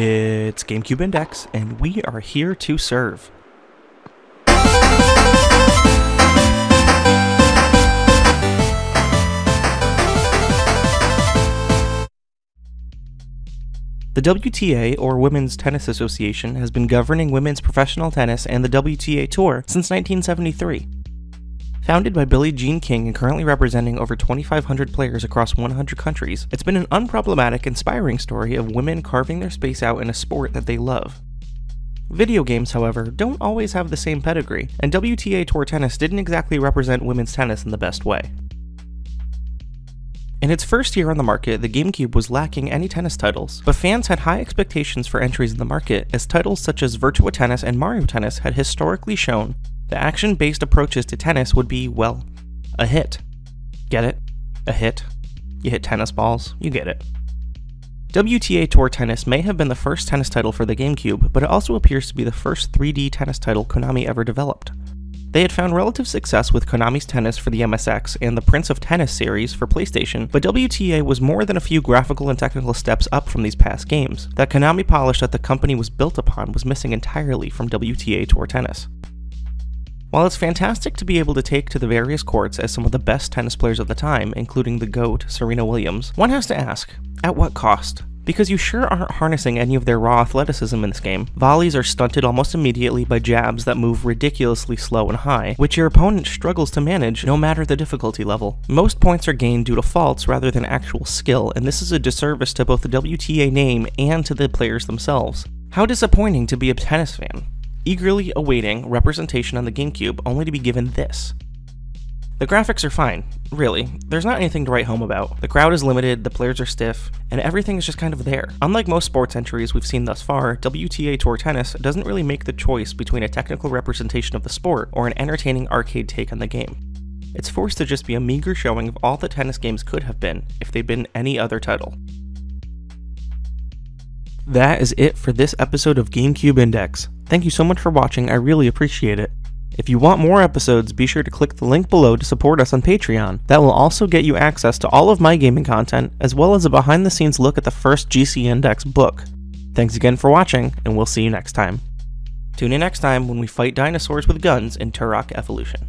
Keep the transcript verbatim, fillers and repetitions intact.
It's GameCube Index, and we are here to serve. The W T A, or Women's Tennis Association, has been governing women's professional tennis and the W T A Tour since nineteen seventy-three. Founded by Billie Jean King and currently representing over twenty-five hundred players across one hundred countries, it's been an unproblematic, inspiring story of women carving their space out in a sport that they love. Video games, however, don't always have the same pedigree, and W T A Tour tennis didn't exactly represent women's tennis in the best way. In its first year on the market, the GameCube was lacking any tennis titles, but fans had high expectations for entries in the market, as titles such as Virtua Tennis and Mario Tennis had historically shown that action-based approaches to tennis would be, well, a hit. Get it? A hit. You hit tennis balls, you get it. W T A Tour Tennis may have been the first tennis title for the GameCube, but it also appears to be the first three D tennis title Konami ever developed. They had found relative success with Konami's Tennis for the M S X and the Prince of Tennis series for PlayStation, but W T A was more than a few graphical and technical steps up from these past games. That Konami polish that the company was built upon was missing entirely from W T A Tour Tennis. While it's fantastic to be able to take to the various courts as some of the best tennis players of the time, including the GOAT, Serena Williams, one has to ask, at what cost? Because you sure aren't harnessing any of their raw athleticism in this game. Volleys are stunted almost immediately by jabs that move ridiculously slow and high, which your opponent struggles to manage no matter the difficulty level. Most points are gained due to faults rather than actual skill, and this is a disservice to both the W T A name and to the players themselves. How disappointing to be a tennis fan, eagerly awaiting representation on the GameCube only to be given this. The graphics are fine, really. There's not anything to write home about. The crowd is limited, the players are stiff, and everything is just kind of there. Unlike most sports entries we've seen thus far, W T A Tour Tennis doesn't really make the choice between a technical representation of the sport or an entertaining arcade take on the game. It's forced to just be a meager showing of all the tennis games could have been if they'd been any other title. That is it for this episode of GameCube Index. Thank you so much for watching, I really appreciate it. If you want more episodes, be sure to click the link below to support us on Patreon. That will also get you access to all of my gaming content, as well as a behind-the-scenes look at the first G C Index book. Thanks again for watching, and we'll see you next time. Tune in next time when we fight dinosaurs with guns in Turok Evolution.